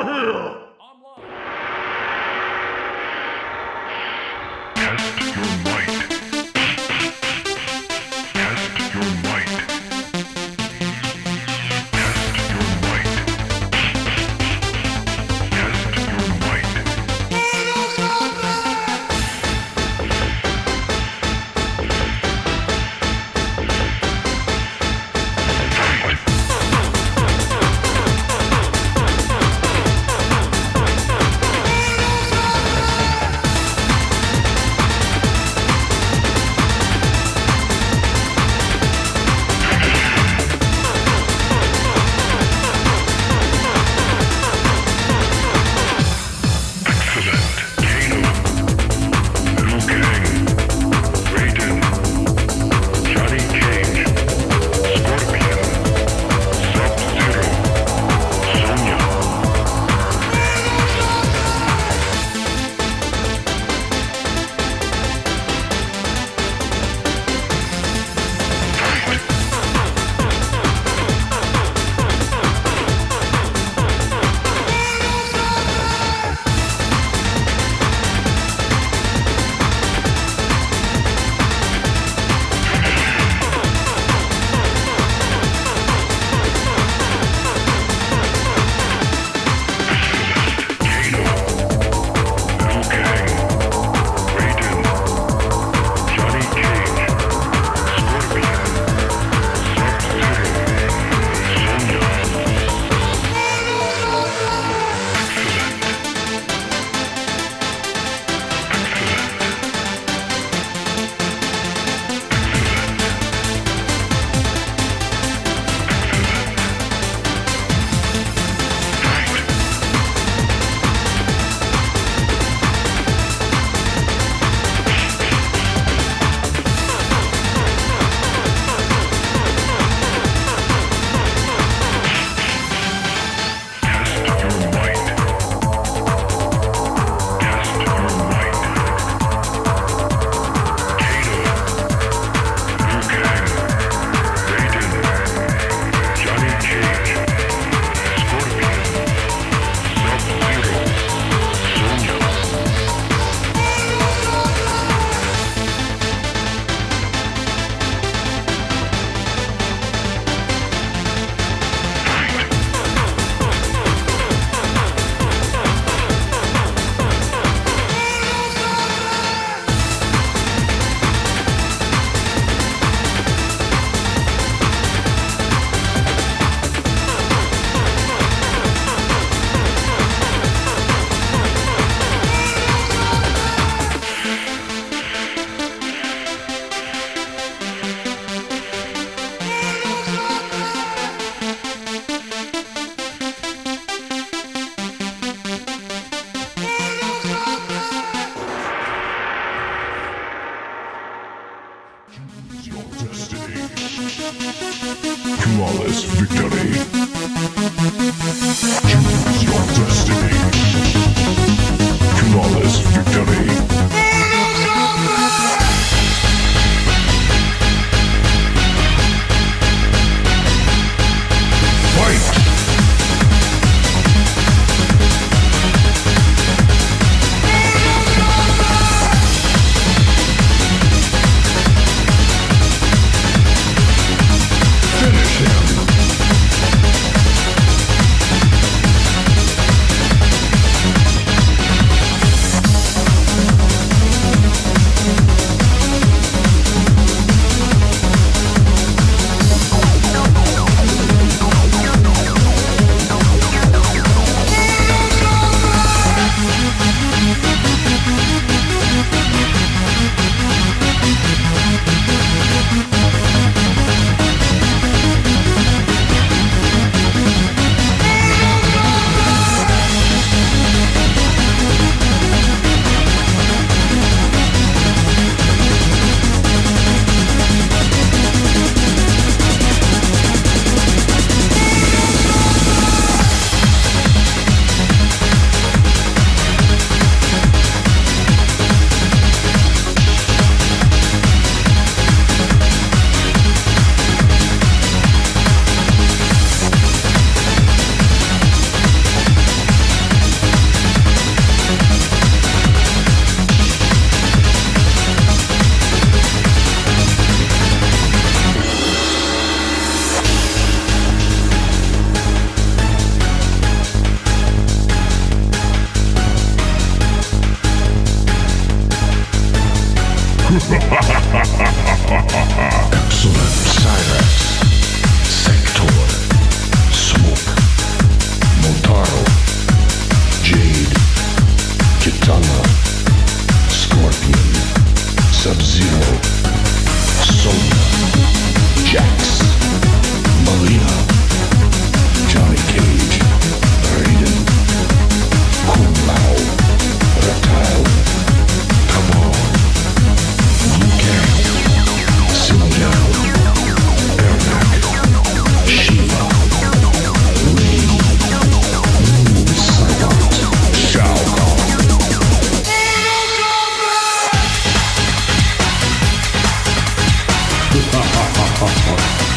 out here! Test your might. Test your might. Test your might. Test your might. Flawless victory. Choose your destiny. Flawless victory. Excellent. Cyrax, Sektor, Smoke, Motaro, Jade, Kitana, Scorpion, Sub-Zero, Sonya, Jax, Malina, Johnny Cage, Raiden, Kung Lao, Reptile, ha ha ha ha ha.